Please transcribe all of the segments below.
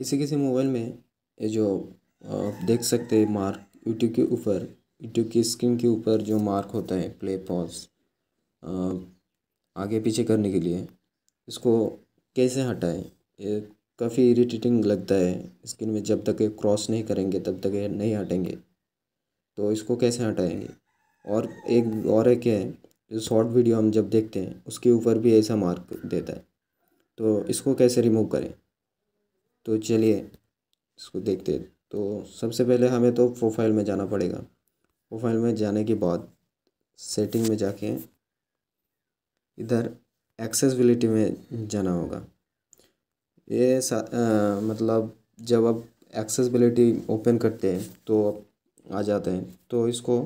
किसी किसी मोबाइल में ये जो आप देख सकते हैं मार्क यूट्यूब के ऊपर, यूट्यूब की स्क्रीन के ऊपर जो मार्क होता है प्ले पॉज आगे पीछे करने के लिए, इसको कैसे हटाएं? ये काफ़ी इरिटेटिंग लगता है स्क्रीन में, जब तक ये क्रॉस नहीं करेंगे तब तक ये नहीं हटेंगे। तो इसको कैसे हटाएंगे? और एक है जो शॉर्ट वीडियो हम जब देखते हैं उसके ऊपर भी ऐसा मार्क देता है, तो इसको कैसे रिमूव करें? तो चलिए इसको देखते हैं। तो सबसे पहले हमें तो प्रोफाइल में जाना पड़ेगा। प्रोफाइल में जाने के बाद सेटिंग में जाके इधर एक्सेसिबिलिटी में जाना होगा। ये मतलब जब आप एक्सेसिबिलिटी ओपन करते हैं तो आ जाते हैं, तो इसको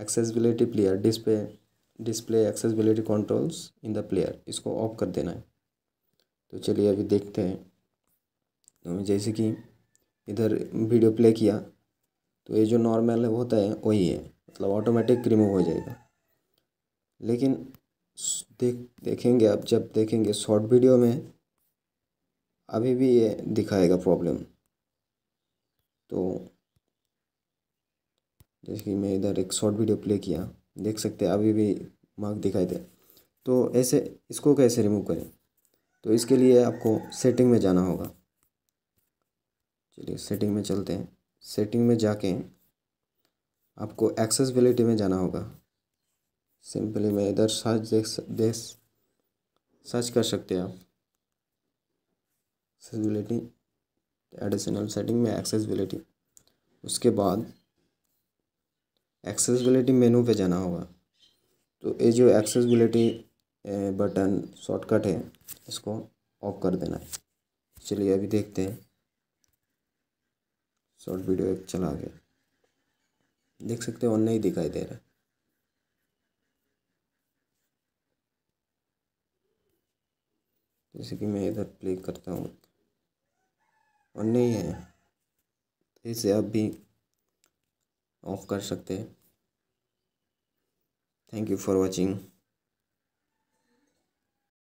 accessibility player display accessibility controls in the player, इसको ऑफ कर देना है। तो चलिए अभी देखते हैं। तो जैसे कि इधर वीडियो प्ले किया तो ये जो नॉर्मल होता है वही है, मतलब ऑटोमेटिक रिमूव हो जाएगा। लेकिन देखेंगे आप, जब देखेंगे शॉर्ट वीडियो में अभी भी ये दिखाएगा प्रॉब्लम। तो जैसे कि मैं इधर एक शॉर्ट वीडियो प्ले किया, देख सकते हैं अभी भी मार्क दिखाई दे। तो ऐसे इसको कैसे रिमूव करें? तो इसके लिए आपको सेटिंग में जाना होगा। चलिए सेटिंग में चलते हैं। सेटिंग में जाके आपको एक्सेसिबिलिटी में जाना होगा। सिंपली मैं इधर सर्च सर्च कर सकते हैं आप, एक्सेसिबिलिटी एडिशनल सेटिंग में एक्सेसिबिलिटी। उसके बाद एक्सेसिबिलिटी मेनू पे जाना होगा। तो ये जो एक्सेसिबिलिटी बटन शॉर्टकट है इसको ऑफ कर देना है। चलिए अभी देखते हैं। शॉर्ट वीडियो एक चला गया, देख सकते हो नहीं दिखाई दे रहा। जैसे कि मैं इधर प्ले करता हूँ और नहीं है, इसे आप भी ऑफ कर सकते हैं। Thank you for watching.